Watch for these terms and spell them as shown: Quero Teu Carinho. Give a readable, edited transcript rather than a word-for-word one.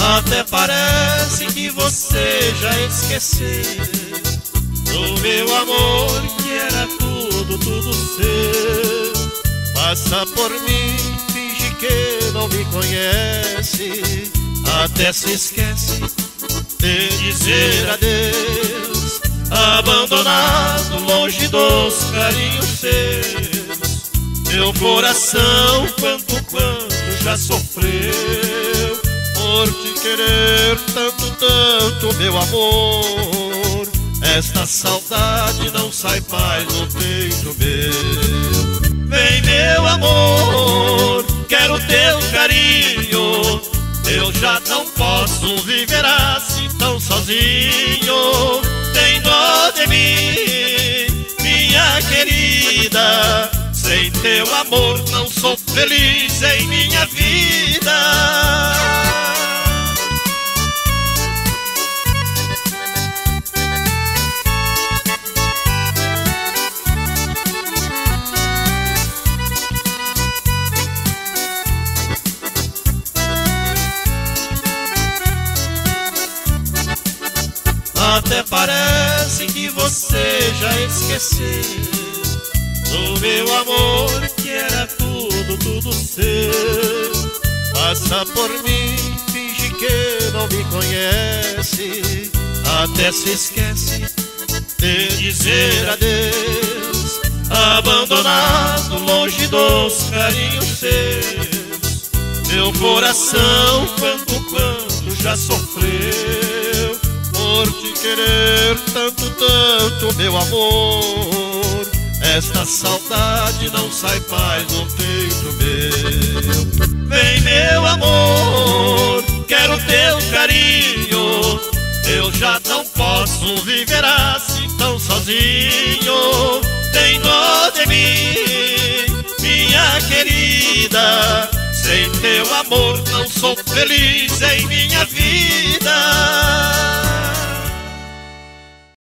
Até parece que você já esqueceu do meu amor, que era tudo, tudo seu. Passa por mim, finge que não me conhece, até se esquece de dizer adeus. Abandonado, longe dos carinhos seus, meu coração quanto já sofreu por te querer tanto, tanto, meu amor. Esta saudade não sai mais do peito meu. Vem, meu amor, quero teu carinho, eu já não posso viver assim tão sozinho. Tem dó de mim, minha querida, sem teu amor não sou feliz em minha vida. Até parece que você já esqueceu do meu amor, que era tudo, tudo seu. Passa por mim, finge que não me conhece, até se esquece de dizer adeus. Abandonado, longe dos carinhos seus, meu coração quanto já sofreu por te querer tanto, tanto, meu amor. Esta saudade não sai mais do peito meu. Vem, meu amor, quero teu carinho, eu já não posso viver assim tão sozinho. Tem dó de mim, minha querida, sem teu amor não sou feliz em minha vida.